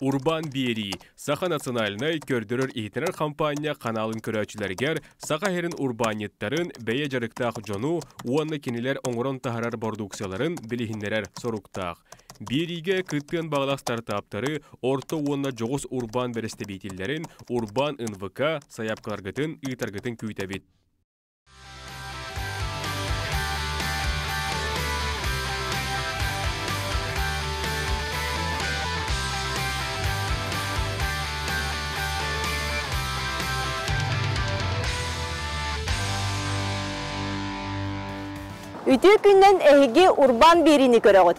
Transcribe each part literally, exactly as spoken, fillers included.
Урбан Берий, Саха национальный көрдүрөр эйтенер компания каналын көрөчүлөргө Саха херин урбаниеттерин бэйэ жарыктаах жону уанны кинилер оңорон тахарар продукцияларын билихиндерер соруктаах. Берийге кыттын баглах стартаптары орто уанна жогус урбан берестебейтилерин урбан эн вэ ка саяпкаларгытын ыйтаргытын күйтэбит. Үтө күннен эге урбан берини көрөгөт.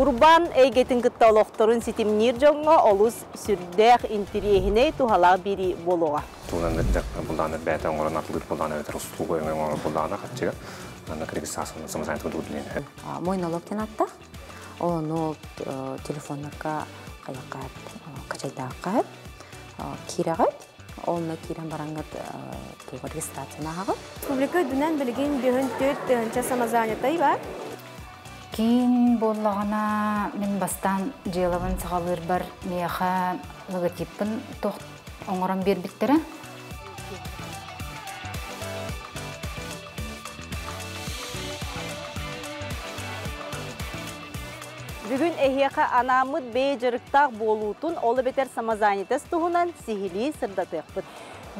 Урбан эгетин кытталоктурун ситимнир жоңго олус сүрдөх интериехине тухала бири болуга. Тунан да булдан бета оңоронатылып булдан өтөрүстүгө оңоро булдан катчыга. Анда кыргызстандын самсайт удулдуне. А мой налоктен атта. О нол телефоннарга кайкат, качайдакат, кирагат. Олна кирен барангат туга регистрацияна хага. Республика дүнен билген бүгүн төрт самазанетай бар. Кин боллагана мен бастан желавын сагалыр бар меха логотипин тох оңорон бербиттери. Бүгүн эхеха анамыт бейжырыктак болуутун олы бетер самазанитес тугунан сихили сырдатыкпыт.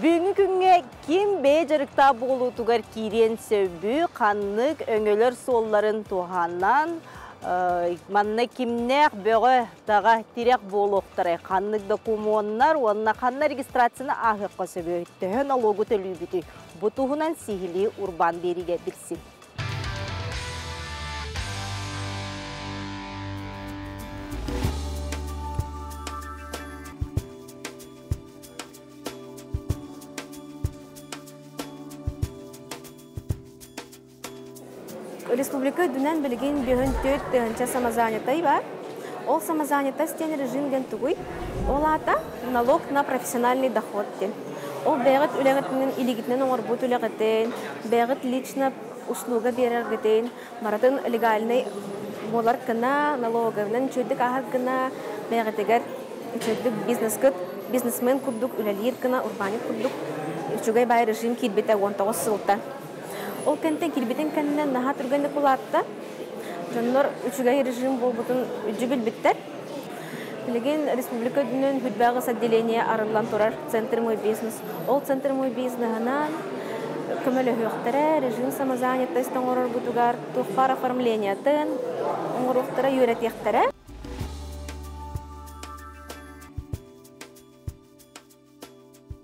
Бүгүнкү күнгө ким бейжырыктак болуутугар кирен сөбү, каннык, өңөлөр солларын туганан, манна кимнек бөгө тага тирек болуктары, каннык документтар, уанна канна регистрацияны ахыкка сөбү, төхөн налогу төлүүбүтү. Бу тугунан сихили урбан бериге бирсин. Республика дүнен билген бүгүн төрт самозанятый бар. Ол самозанятастен режимден тугуй. Ол ата налог на профессиональный доход. Ол бегит үлегитинин илигитинен оңорбут үлегитин, бегит лично услуга берергитин, маратын легальный болар кына налога менен чөйдүк ахар кына бегитигер чөйдүк бизнес кыт, бизнесмен курдук үлелир кына урбанит курдук үчүгэй бай режим кирбете он тогуз сылта. Ол кентен кирбетен кеннен наха түргенде кулатта. Жоннор үчүгэй режим болбутун жүгүл биттер. Билген республика дүнүн Хүтбагыс отделение арылан турар центр мой бизнес. Ол центр мой бизнесынан көмөлө хүйөктөрө режим самозанятостон орор бутугар тухпар оформлениятын оңоруктора үйрөтөктөрө.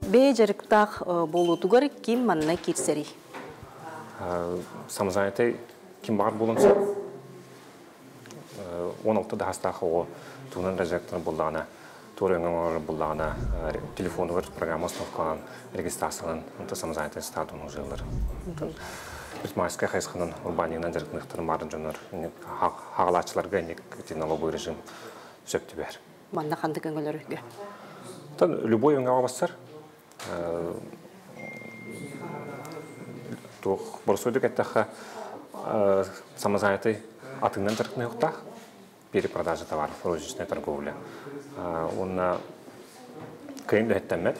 Бейжерктак болуутугар ким манна кирсери. Самозанятый ким бар болунса, он алтыда хастаха о тунан резектор булдана, турангар булдана, телефондур программа установкалан, регистрациялан, это самозанятый статус нужелар. Бирмайска хайсканан урбанинан директор марджанар, хагалачлар генник тиналогу режим септибер. Манна хандыкангалерге. Тан любой унгавастер. Борсуйдик это самозанятый атынен торговых ухтах, перепродажа товаров, розничная торговля. Он кремль это мед,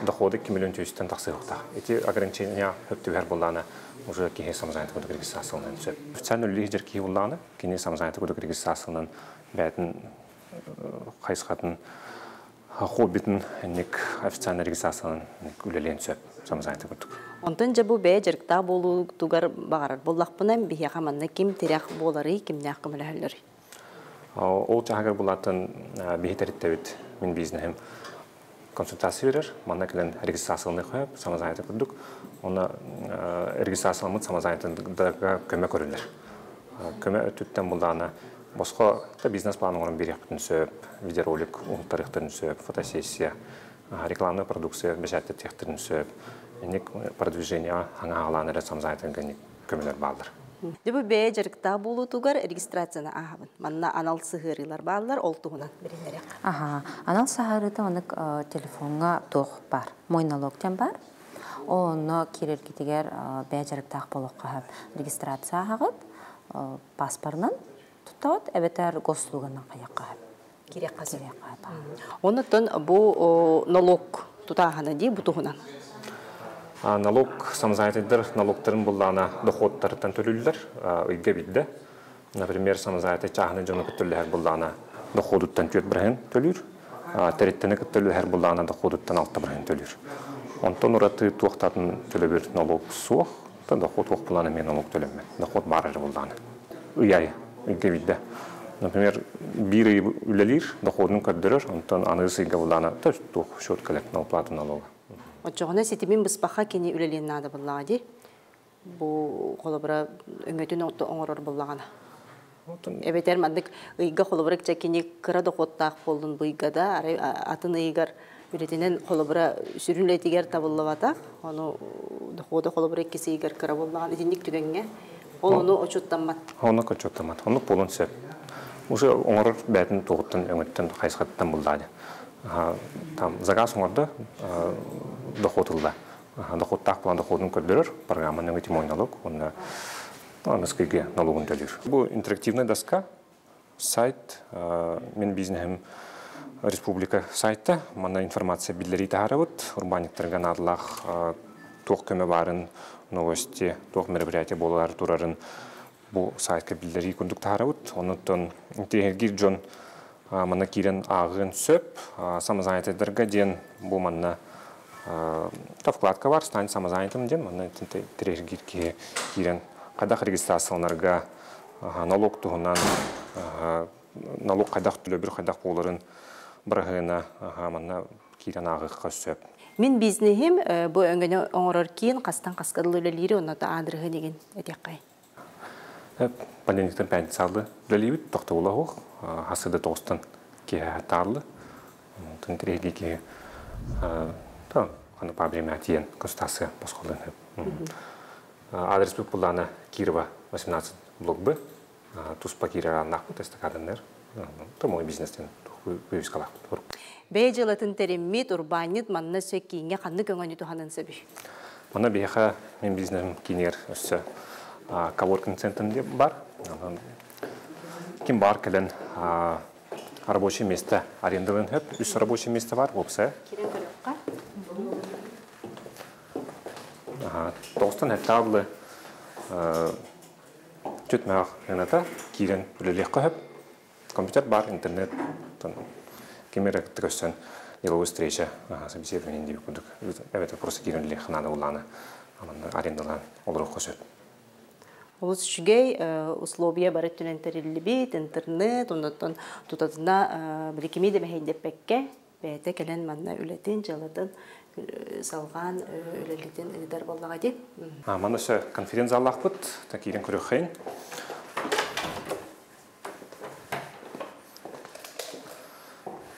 доходы к миллиону тысячам таксих ухтах. Эти ограничения оптивер буллана уже какие самозанятые будут регистрированы. Официально лидер какие буллана, какие самозанятые будут регистрированы, беден хайсхатн хоббитн нек официально регистрированы, нек улеленцы самозанятые будут. Онтон жабу бе жеркта болу тугар багарар боллакпынан бихеха манна ким тирях болары кимнях кымылахаллары. Ол чагар булатын бихетериттебит мин бизнехим консультация берер, манна килен регистрациялыны коеп, самозанятый курдук, она регистрациялымыт самозанятыдага көмөк көрүлөр. Көмөк өтүттөн булдаана боско бизнес планын орун бирях бүтүн сөөп, видеоролик ултарыктын сөөп, фотосессия, рекламная продукция бешатты тектирин сөөп. Ник продвижение ангаланы ресамзайтын генек көмөлөр балдар. Дебу бейжеркта болутугар регистрацияны ахабын. Манна анал сыгырылар балдар олтугунан берилерек. Ага, анал сыгырыта онык телефонга тох бар. Мой налогтен бар. Оны кирергитигер бейжерктак болуққа хап регистрация хагып, паспорнын туттаот, эбетер гослуганын каяққа хап. керек қазір. Онытын бұл налог тұтағаны дей бұтығынан? Налог самзайтыдыр, налогтарын бұлдана доходтарыттан төлілдер, үйге білді. Например, самзайты чағыны жоны күттілігер бұлдана доходыттан төт бірген төлір, тәреттіні күттілігер бұлдана доходыттан алты бірген төлір. Онтан ұраты тұқтатын төлібір налог суық, доход оқ бұланы мен налог төліммен, доход барыр бұлданы. Үйай, үйге білді. Например, биры үлелер, доходын көддірір, онтан анысы ғавылданы түр тұқ шөт көліктің алплаты налога. Отчығына сетімен бұспақа кені үлеленің ады бұллағады? Бұл қолыбыра үңгетін оңырыр бұллағаны? Әбетер мәндік үйгі қолыбыра кені күрі доходтақ болдың бұйғада, атын үйгір үлетінен қолыбыра сүрінлетігер табылыватақ, оны доходы қолыбыра кесі үйгір күрі болдың уже оңыр бәтін тоғыттың өңіттің қайсықаттың бұлдады. Загас оңырды доходылды. Доходтақ бұлан доходын көрдірір, программаның өтім ойналық, оны мәскеге налогын төлер. Бұл интерактивный доска, сайт, мен бизнесім республика сайты, мана информация білдері тағары бұд, урбаниктарған адылақ тоқ көме барын, новости, тоқ мероприятия болар тұрарын, бұл сайтқа білдері күндік тағары өт. Оныттың тегергер жон мұны керен ағын сөп, самызайындарға ден бұл мұны тавқылатқа бар, стан самызайындым ден, мұны тегергер керен қадақ регистрацияларға налог тұғынан, налог қадақ түлі бір қадақ боларын бірғына мұны керен ағыққа сөп. Мен бізнейім бұл өңгені оңырыр кейін қастан қасқадылы өлелері оныта адырғы деген әтек қай? Пандемиктен пәнді салды білелейбіт, тоқты олағы оқ, асыды тоғыстан кеға тарлы, тұн тірегі кеге қаны проблеме атиен көстасы басқолдың өп. Адрес бүк бұлданы Кирова восемнадцать блок бі, тұспа Кирова нақпыт, эстакадынлар, тұмой бизнестен бүйескалақпыт. Бәй жылатын тәріммет, урбанит, манны сөк кейінге қанны көңені тұханын сөбі? Мана бейіға мен бизнесім кейінер өсі коворкинг центрінде бар. Кем бар кілін рабочий месті арендалың өп. Үс рабочий месті бар, өпсі. Керен көріп қа? Тоғыстан әттағылы төтмәғақ ғынаты керен үлілек қы өп. Компьютер бар, интернет, кемер әкіттік өстен елуіз тірейші сәбесебінен де өкіндік. Әбеті құрсы керен үлілек қынады ұланы арендалан олар өқ өсөт. Олыс үшігей ұслобия барып түнен тәрілі бейт, интернет, ондаттан тұтатына білікімей де мәхейдеп бәкке, бәйті кәлін манна үлетін, жалатын, салған үлелетін үледар болдыға дейд. Ман өсі конференция аллақ бұд, тәкейден көрі қайын.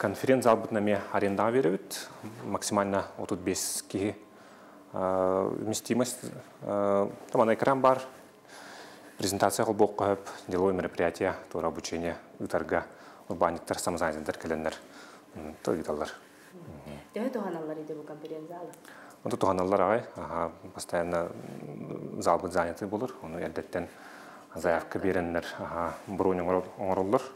Конференция ал бұдна ме аренда бері бұд, максимально отыз бес ке вместимость. Мана экран бар. Презентация қолбоқ қойып, деловой мероприятия, тура обучение, үтарға, урбаниктар, самзайдындар, кәлінлер, тұлғидалар. Дәуі туғаналар еді бұл конференциялы? Онты туғаналар ағай, бастайына зал бұд заняты болыр, оны әрдеттен заявқа берінлер, бұрын оңырылыр.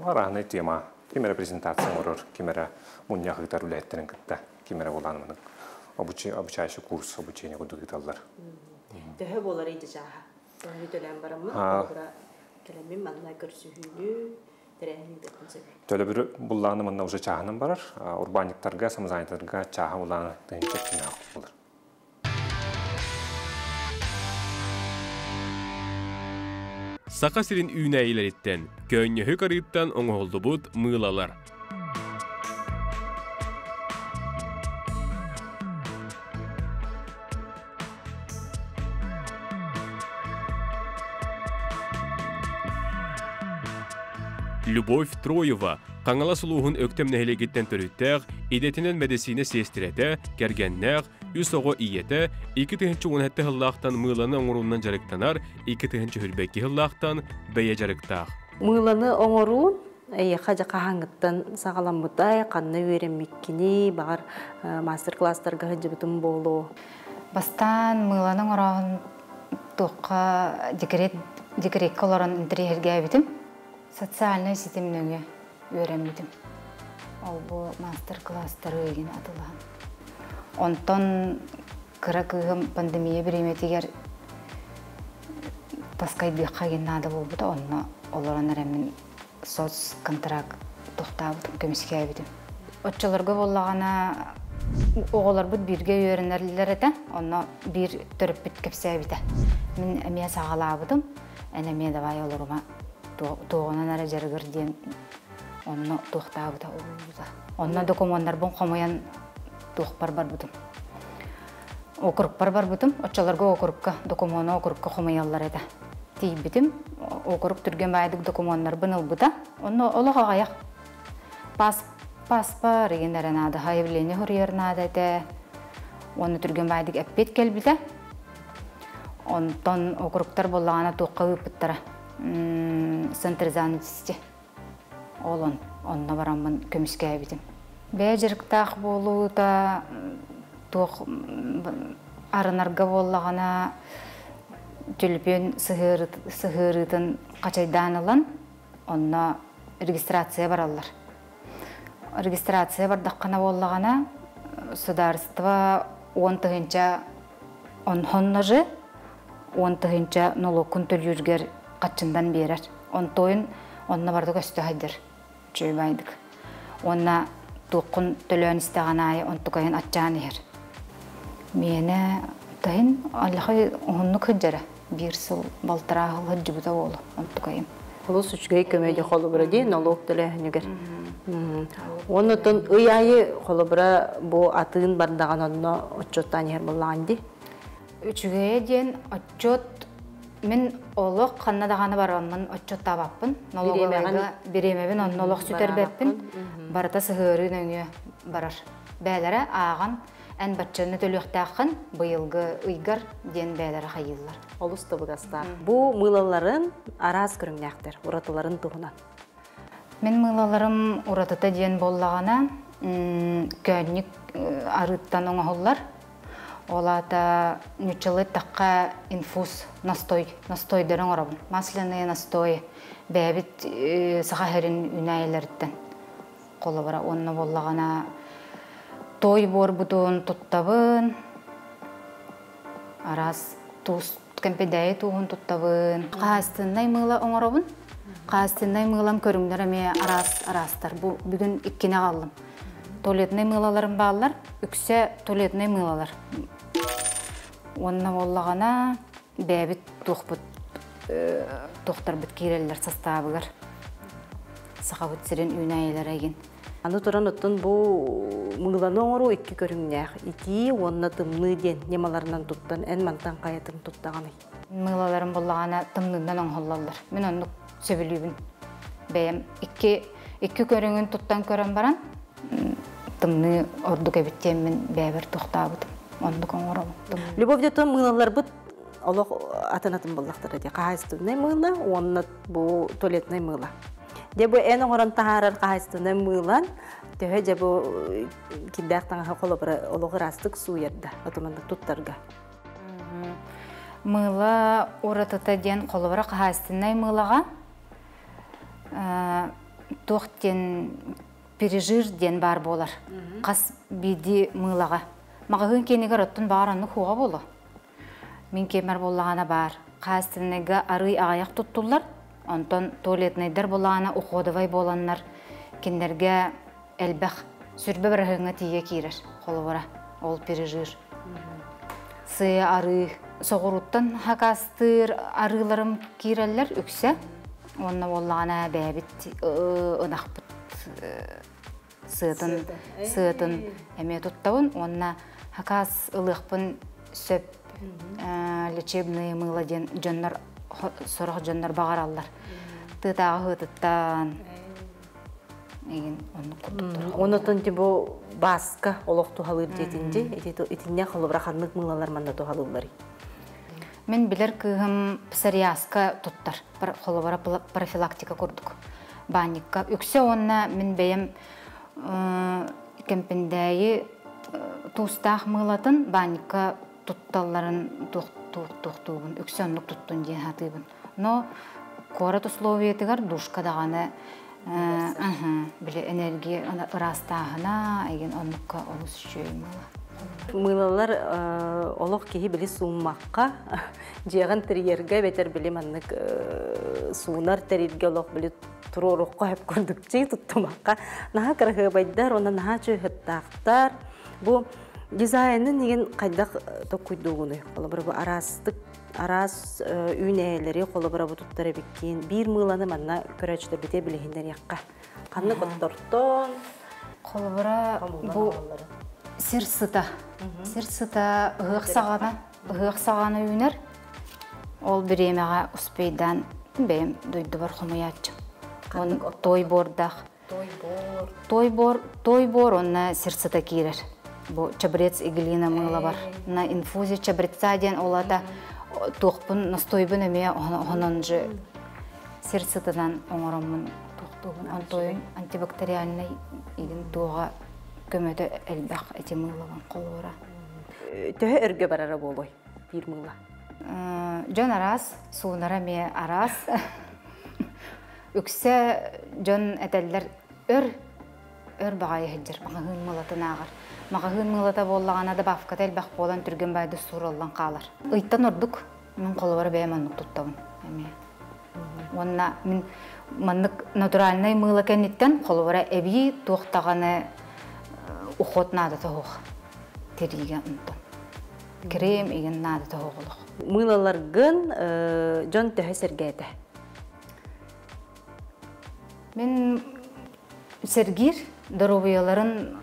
Арағына тема, кемері презентация оңырыр, кемері мұнияқ үтар үләйттірін күтті, кемері боланымының обучайшы курс, обучение құдығидалар. Дөхі болар еді жаға. Дөхі төләм барамын, олғыра көлеммен маңына көрсігілі, дәрәйінің дәкін сөбі. Төлі бір бұллағыны мұнда ұжы жағының барар, урбаниктарға, самызайындарға жаға ұлағыны дәйін жөптіне ақ болар. Сақа сірін үйіне әйләреттен, көйіне хөкарыттан оңы олды бұд мұйлалар. Любовь Троева, қаңала сұлуғын өктемнәйлегеттен түріттәғ, идетінен мәдесіне сестіреті, кәргеннәғ, үс оғы иеті, екі түхінші онетті ғыллақтан мұйланы оңыруннан жарықтанар, екі түхінші үлбәкі ғыллақтан бәйе жарықтақ. Мұйланы оңырун, қажа қағаңыттан сағалам бұдай, қанны өрімеккені, бағар мастер-кластарға ғыджібітім болу. Бастан мұйланың орағын тұққа декрет социальная системлерге үйрендім. Ол бұл мастер-класстар өйген атылған. Онтон қырық үйім пандемия береметегер таскайдыққа геннады болбыда, онына оларан әремін соц-контракт тұқтабыдым, көміске әйбедім. Отчыларға болағана оғылар бұд бірге үйренерлер әді, онына бір түріп біт көпсе әйбеді. Мен әме сағалабыдым, әне давай оларыма тоғынан әрі жәргірден оны тоқтағы да олғыза. Оны документар бұн қомайын тоқ бар бар бұдым. Оқырып бар бар бұдым, отчаларға оқырыпқа, документар оқырыпқа қомайалар еді. Тей бітім, оқырып түрген байдық документар бұныл бұда, оны олыға ғаяқ. Паспар еген әрін ады, ғайвілені ғырерін ады еді. Оны түрген байдық әппет кәлбіді. Онтан оқырыптар болағана тоққа өпіттара. Центр занятости. Олон, он на барамбан комиссия видим. Бежерктах болута, тох арнаргаволлагана, тюльпен сыгырытын качайданылан, онна регистрация бараллар. Регистрация бардаккана боллагана, государство он тыгынча он хоннажы, он тыгынча налогун төлүргер қатшындан берер. Он тойын, онына бардық өсті қайдыр, жөйбайдық. Онына тұқын төлін істіған айы, он тұқайын атчан ер. Мені тайын, алықай ұғынның қыджары. Бір сыл балтырағыл қыджібіда олы, он тұқайым. Құлыс үшгей көмейді қолы бұры дейін, налог тілі әңігер. Оны тұн ұй айы қолы бұры бұ атығын бардаған онына отчеттан ер болған дейін. Үшгей дейін отчет мен олық қаннадағаны бар, онын отчетта баппын. Налоговайға беремебін, оның олық сүтер бәппін. Барыта сығырын өңе барар. Бәлірі ағын, ән бәтчені төліқтақын, бұйылғы ұйғар ден бәлірі қайылылар. Олысты бұғастар. Бұ мұйлаларын араз көрімнәқтір, ұратыларын тұғынан. Мен мұйлаларым ұратыта ден болағана, көнік арыттан оңа олар. Олата нүчілі таққа инфуз настой, настойдерін орабын. Маслины настой бәбіт саға хәрін үнәйлерден қолы бара. Онына болағана той бор бұдуын тұттабын, араз тұз көмпедәйі туғын тұттабын. Қағастындай мұйла оңарабын. Қағастындай мұйлам көріңдер әме араз-араздар. Бүгін иккене қалдым. Туалетный мылаларын бағалар, үксе туалетный мылалар. Онына болағана бәбіт тұқтар бұт керелілер састабығыр. Сақа бұт сірен үйнәйелер әген. Аны тұран ұттын бұл мұғыланы оңыру үкі көрімнәқ. Үкі онына тұмны ден немаларынан тұттан, ән мантан қайатын тұттағаны. Мұғылаларын болағана тұмнынан оңғылалар. Мен оны сөбілейбін. Бәйім, үкі көріңін тұттан көрін баран, тымны ордук әбіттен мен бәбір тұқтабыдым. Ондық оңырылдым. Любовдетон мұйналар бұд олық атынатын болдақтыр әде. Қағайстынай мұйла, онынат бұл туалетнай мұйла. Дебі ән оңырын тағарар қағайстынай мұйлан, тәуі дебі кеддәқтанға қолы бірі олығыр астық су ерді, ұтымынды тұттарға. Мұйла оратыта ден қолы бірі қағайстынай мұйлаға пережирден бар болар, қас бейді мұйлаға. Мағығын кенігер ұттын бағараны қуға болу. Мен кемер болағана бар. Қастынығы арый ағаяқ тұттылар, онтан туалетнайдар болағана ұқудывай боланнар. Кендерге әлбәқ сүрбі бірігіңі тие керер, қолы бұра, ол пережир. Сый арый, соғырыттан хақастыр арыйларым керелер үксе, онына болағана бәбіт ұнақ бұт. Сыытын әме тұттауын, онына хақас ұлықпын сөп лечебны мұйла жөннер, сұрық жөннер бағаралар. Тұтағы ұтыттан, оны құттықтыр. Оны тұнде бұл басқа олық тұғалыр жетінде, етінде қылыбрақанлық мұйлалар маңда тұғалылары. Мен білер күғым псориазға тұттар, қылыбара профилактика көрдік. Банникка. Үксе онына мен бәйім кемпіндәйі туыстақ мұйлатын банникка тұтталарын тұқтығын. Үксе онық тұттың дейін хатығын. Но Корот условий это гордушка дана. Бля энергия она растагана, и он мука он существует. Мылалар олох киһи били суммакка, жиэгэн тирьергэ бетер били маннык суунар теритгэ олох били турорукка хэп көрдүкчи туттумакка. Наха кыргыбайдар, онна наха чөйхөттаактар. Бу дизайнын деген кайдак токуйдууну, холобура бу арастык, арас үнээлери холобура бу туттара беккин. Бир мыланы манна көрөчтө бите билигиндер якка. Канны коттортон, холобура бу Серсыта, серсыта гыксагана, гыксагана юнер. Ол беремега успейдан бем дойду бар хумаячы. Он тойбордах. Тойбор. Тойбор, тойбор он на серсыта кирер. Бу чабрец иглина мыла бар. На инфузия чабреца ден олата тохпун настойбун эме онон же серсытадан оңоромун тохтугун антойун антибактериальный иген тога. Көмөтө элбах эти мыллаган колора. Төһө өргө барара болой бир мылла. Жон арас, суунара ме арас. Үксе жон этеллер өр өр багай хеджер багын мылатынагар. Магын мылата боллагана да бафка телбах болан түргөн байды сураллан калар. Ыйттан ордук мен колора беман туттым. Эме. Онна мен мандык натуральный мылла кенеттен колора эби тохтаганы уход надо того, террига нто, крем и надо того голых. Мыло ларган, Джон тёхе Сергейте. Мен Сергир здоровые ларан,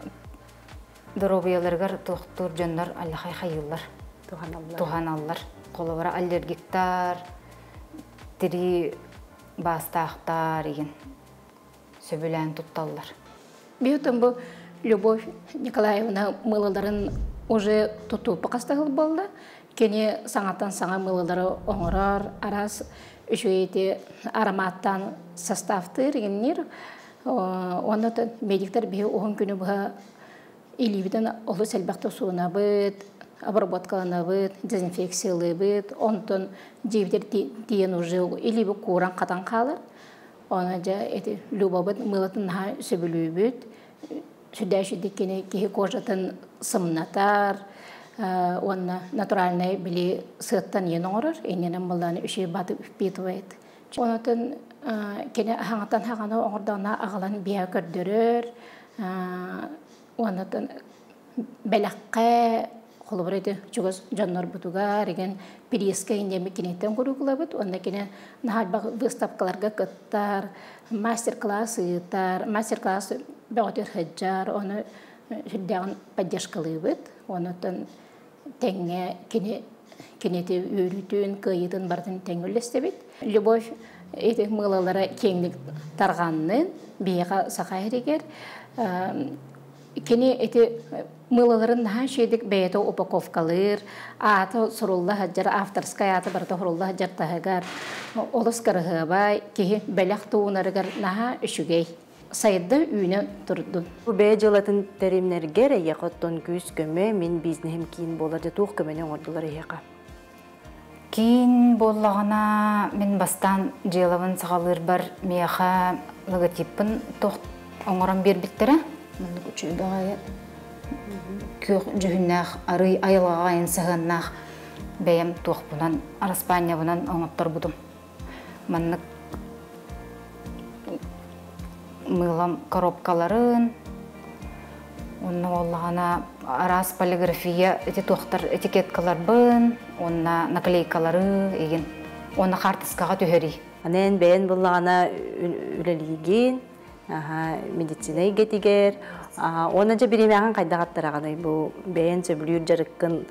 здоровые ларгар тохтур Джондар Аллахай хайиллар, туханаллар, коловара аллергиктар, тери бастахтар иген, сөбүлән тутталлар. Биотом бу. Любовь Николаевна мылаларын уже туту покастагыл болды. Кене саңаттан саңа мылалары оңырар, арас үшуеде ароматтан составты регенер. Онда медиктер бе оған күні бұға илибиден олы сәлбақты суына бұд, обработкалана бұд, дезинфекциялы бұд. Онтын дейбдер дейін уже илибі куран қатан қалыр. Оны жа люба бұд, мылатын наға сөбілі бұд. Сюдящий дикине кихи кожатан сымнатар, он натуральный били сыттан енорар, и не нам баланы уши баты впитывает. Он тен кине хангатан хагана ордана аглан бия кырдырыр, он тен белакка холбрете чугас жаннар бутуга, реген периска индеми кине тем курукулабут, он кине нахадба выставкаларга каттар, мастер-классы тар, мастер-классы. Бәғатер хаджар, оны жүрдеғын паддешкалы өт, оны тәңе кенеті өрүтін, көйетін бардың тәңілісті бет. Любов етек мұғылалары кеңдік тарғанның бейға сақа әрегер. Кене етек мұғылаларын наға шедік бәйеті ұпаковкалыр, аты сұрулла хаджар, авторскай аты барды сұрулла хаджар тағығар, олыс қырығы бай, кеге бәләқ туғынарығар наға үшігей. Сайда үйінен тұрды. Бәе жылатын тәрімнергер әйеқаттан көз көмі, мен бізнем кейін болады тұқ көмінің ордылар әйеқа. Кейін болағына мен бастан жылавын сағалыр бар мияқа логотипін тұқ оңырам бербеттірі. Мен көчі бағайы көк жүгіннәқ, арый айлаға айын сығыннақ бәем тұқ бұнан, Араспания бұнан оңыптар бұдым. Мәннік мылам коробкаларын, онна оллағана арас полиграфия эти тохтар этикеткалар бын, онна наклейкалары еген, онна картаскаға төхери. Анен бен боллағана үлелеген, медицина егетігер, онна жа беремеған қайдағаттарағанай бұл бен сөбілер жарыққын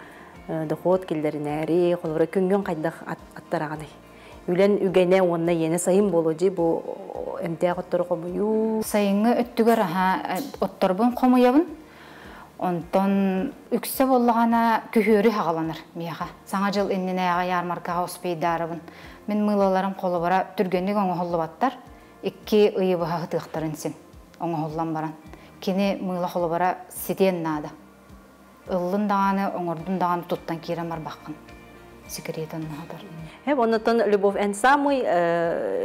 дұқот келдерінәрі, қолыра күнген қайдақ аттарағанай. Үлен үгене онна ені сайын болуды бұл эмтеа оттор комую. Сайыңы өттігер отторбын комуябын. Онтон үксе боллағана көхөрі хағаланыр мияға. Саңа жыл еннен әға ярмаркаға успейдарыбын. Мен мылаларым қолы бара түргеннік оңы холлы баттар. Икки ұйы бұға ғытықтарын сен оңы холлан баран. Кені мыла қолы бара сетен нады. Үллын дағаны, оңырдың дағаны туттан керемар баққын. секретен надо. Э, вон это любовь эн самый,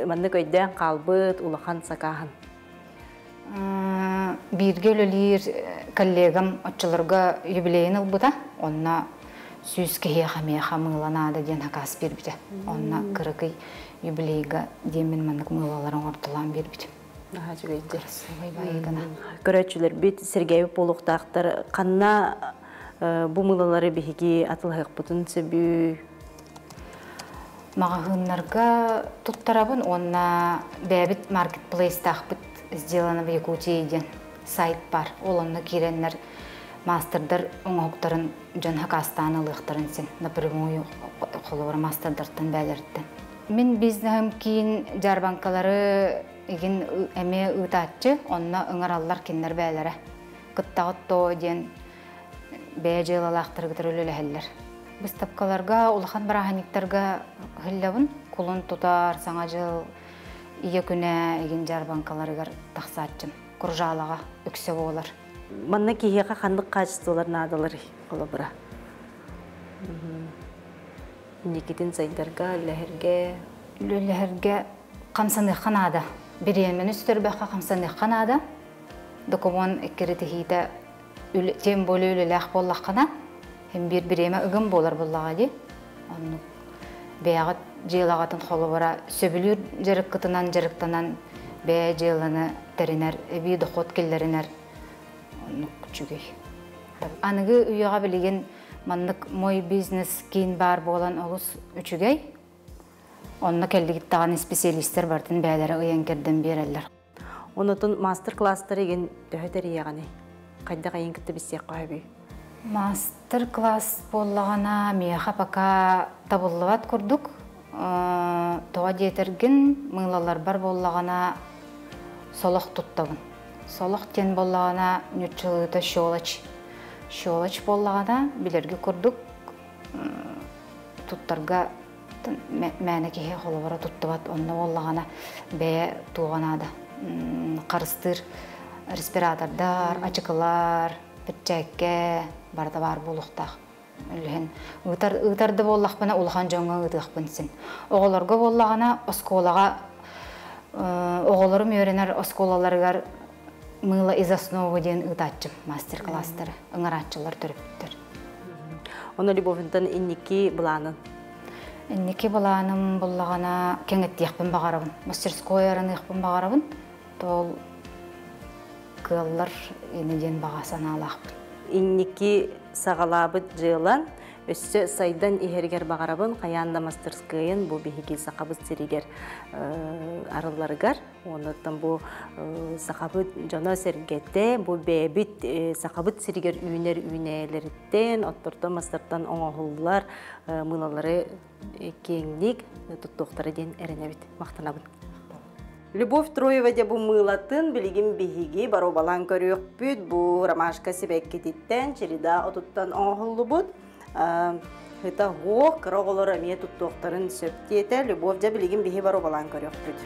мы не кое-где калбет, улахан сакахан. Биргелюлир коллегам отчелорга юбилейный лбута, он на сюские хамеха мыла надо день каспир бите, он на крыки юбилейга демин манак мыла ларом ортолам бир бите. Көрәтчілер бит Сергей Полуқтақтар қанна бұмылалары бігеге атылғық бұтын сөбі? Мағағынларға тұттарабын, онна бәбіт маркетплейстақ бұт сделаны в Якутиеден сайт бар. Оланны керенлер мастердар оңғықтарын жанғақ астаны лықтарын сен. Напрямую қолуыр мастердартын бәлерді. Мен біздің кейін жарбанкалары Игин эме утачы, онна ыңараллар киннер бәләре. Кыттагы тооден бәҗел алактыр гытрылыләһәлләр. Без тапкаларга, улахан бараханиктарга хилләбен, кулын тутар, саңа җыл ие күне игин җар банкаларга тахсатчым. Куржалага үксе булар. Монны киһәгә хандык качтылар надылар кылыбыра. Никитин сайдарга ләһәргә, ләһәргә камсаны ханада. Берем министр баха хамсаны ханада, документ киритихита тем более лех боллах хана, хем бир берема угм болар боллаги, анну беягат жилагатын холовара сөбүлүр жарыктынан жарыктанан бе жиланы теринер би дохот келлеринер, анну күчүгей. Аныгы уяга билген мандык мой бизнес кин бар болан олус үчүгей. Онна келдигит таган специалисттер бартын бәйләре ыян керден берәләр. Онытын мастер-класстар иген төһәтәре ягыны. Кайда кайын китте бисә кайбы. Мастер-класс боллагана мияха пока табыллат курдык. Э, тоа диетергин мыңлалар бар боллагана солох туттагын. Солох тен боллагана нүчөлөтө шолач. Шолач боллагана билерге курдык. Туттарга Мәне кеге қолыбара тұттыбат, онны олағана бәе туғанады. Қарыстыр, респиратордар, ачықылар, пітчәкке барда бар болуқтақ. Үйтарды болақпына, олған жоңға үйтіқпінсін. Оғыларға болағана, оғыларым өренер осколаларғар мұйла изасыновы дейін үйтатчым, мастер-кластары, ұңыратчылар түріптір. Оны Любовинтан иннекі бұланын. Иннеки баланым боллагана кеңетти яқпын бағарабын. Мастерской араны яқпын бағарабын. Тол кыллар енеден бағасана алақпын. Иннеки сағалабыт жиылан, өсі сайдан ихергер бағарабын, қаянда мастерскайын бұл бейге сақабыт серегер арыларығар. Оныттан бұл сақабыт жана сергетте, бұл бейбіт сақабыт серегер үйінер үйінелерден, оттырты мастыртан оңағылылар мұналары кеңдік тұттықтары ден әрінәбет, мақтанабын. Любовь Троева де бұл мұйлатын білігін бігігі бару балан көрі өкпіт, бұл ромашқа себек кететтен, череда ұтыттан оңғылы бұд. Хыта ғоқ, қырағылыр әме тұттықтарын сөпті еті, Любовь де білігін бігі бару балан көрі өкпіт.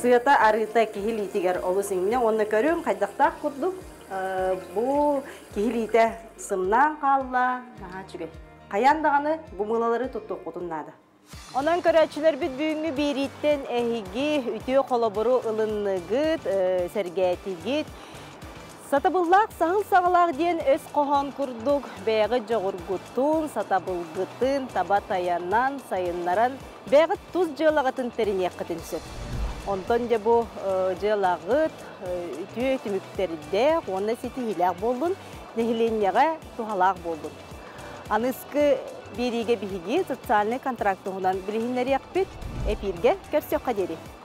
Сыйата арыта кихилитигер олысыңне, оны көрің қайдақтақ құрдық, бұл кихилите сымнан қалла наға жүгел. Қаяндағаны бұмылалары тұттық құтыннады. Онан көрәтшілер бүт бүйінгі береттен әйгі, үте қолабыру ұлынығыт, сәргәтігіт. Сатабыллақ сағыл-сағылақ ден өз қоған құрдық, бәйгі жоғырғытын, сатабылғытын, табатаяннан, сайынларан, бәйгі тұз жылағытын теріне қытын сөп. Онтон же бу жылағыт, түйе түміктерде, оны сеті хилақ болдың, нехиленнеға тұғалақ болдың. Анысқы береге бігеге социальный контрактығынан білігінлер яқпет, әпірге көрсеққа дәрі.